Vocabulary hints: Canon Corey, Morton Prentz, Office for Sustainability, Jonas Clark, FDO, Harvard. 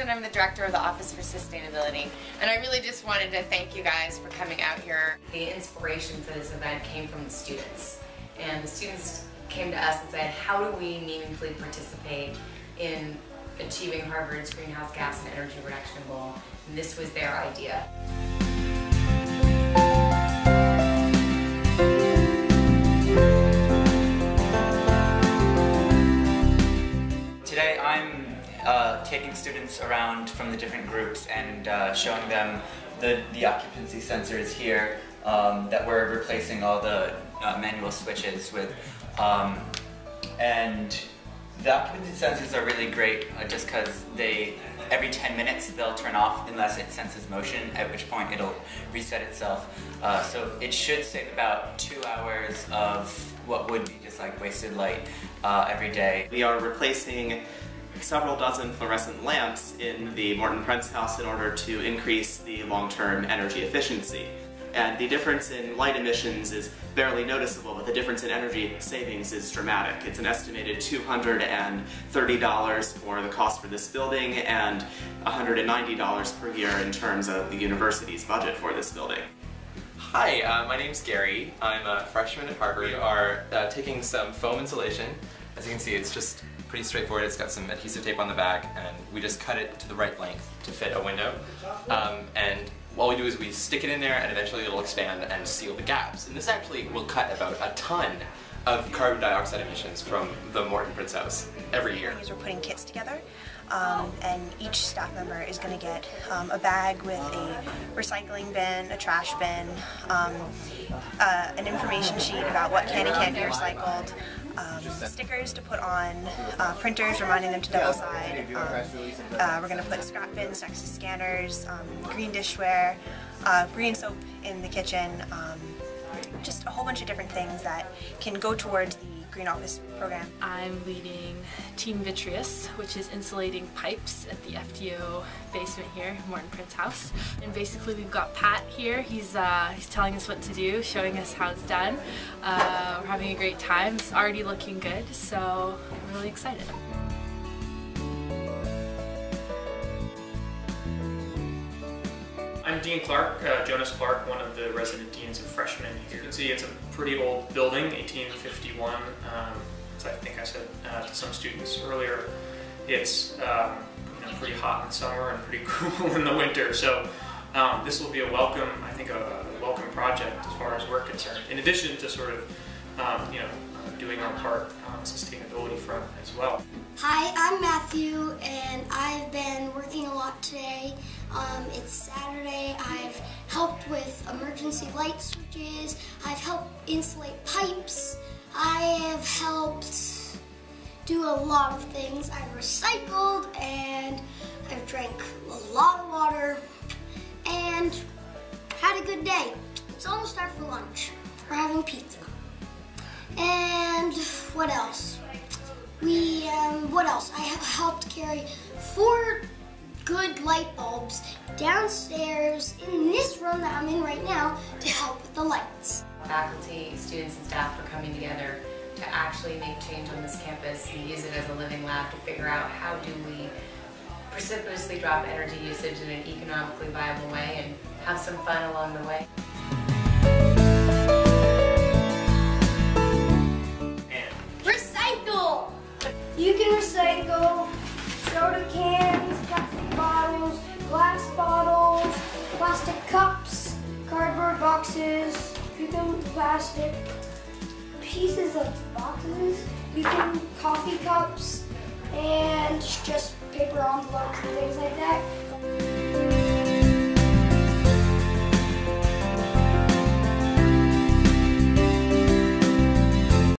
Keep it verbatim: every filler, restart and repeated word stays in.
and I'm the director of the Office for Sustainability. And I really just wanted to thank you guys for coming out here. The inspiration for this event came from the students. And the students came to us and said, how do we meaningfully participate in achieving Harvard's greenhouse gas and energy reduction goal? And this was their idea. Today I'm uh, taking students around from the different groups and uh, showing them the, the occupancy sensors here um, that we're replacing all the uh, manual switches with. Um, and the occupancy sensors are really great uh, just because they, every ten minutes they'll turn off unless it senses motion, at which point it'll reset itself. Uh, so it should save about two hours of what would be just like wasted light uh, every day. We are replacing several dozen fluorescent lamps in the Morton Prentz house in order to increase the long-term energy efficiency. And the difference in light emissions is barely noticeable, but the difference in energy savings is dramatic. It's an estimated two hundred thirty dollars for the cost for this building and one hundred ninety dollars per year in terms of the university's budget for this building. Hi, uh, my name's Gary. I'm a freshman at Harvard. We are uh, taking some foam insulation. As you can see, it's just pretty straightforward. It's got some adhesive tape on the back, and we just cut it to the right length to fit a window. Um, and all we do is we stick it in there, and eventually it'll expand and seal the gaps. And this actually will cut about a ton of carbon dioxide emissions from the Morton Prentz house every year. We're putting kits together, um, and each staff member is going to get um, a bag with a recycling bin, a trash bin, um, uh, an information sheet about what can and can't be recycled, Um, stickers to put on uh, printers, reminding them to double side. Um, uh, we're going to put scrap bins next to scanners, um, green dishware, uh, green soap in the kitchen, um, just a whole bunch of different things that can go towards the Green Office program. I'm leading Team Vitreous, which is insulating pipes at the F D O basement here, Morton Prentz house. And basically we've got Pat here. He's uh, he's telling us what to do, showing us how it's done. Uh, we're having a great time. It's already looking good, so I'm really excited. I'm Dean Clark, uh, Jonas Clark, one of the resident deans of freshmen here. You can see it's a pretty old building, eighteen fifty-one, um, as I think I said uh, to some students earlier. It's um, you know, pretty hot in summer and pretty cool in the winter, so um, this will be a welcome, I think, a, a welcome project as far as we're concerned, in addition to sort of um, you know, uh, doing our part on the sustainability front as well. Hi, I'm Matthew, and I've been working a lot today. Um, it's Saturday. I've helped with emergency light switches. I've helped insulate pipes. I have helped do a lot of things. I recycled, and I've drank a lot of water, and had a good day. It's almost time for lunch. We're having pizza. And what else? We, um, what else? I have helped carry four good light bulbs downstairs in this room that I'm in right now to help with the lights. Faculty, students, and staff are coming together to actually make change on this campus and use it as a living lab to figure out how do we precipitously drop energy usage in an economically viable way and have some fun along the way. You can recycle soda cans, plastic bottles, glass bottles, plastic cups, cardboard boxes. You can plastic pieces of boxes. You can coffee cups and just paper envelopes and things like that.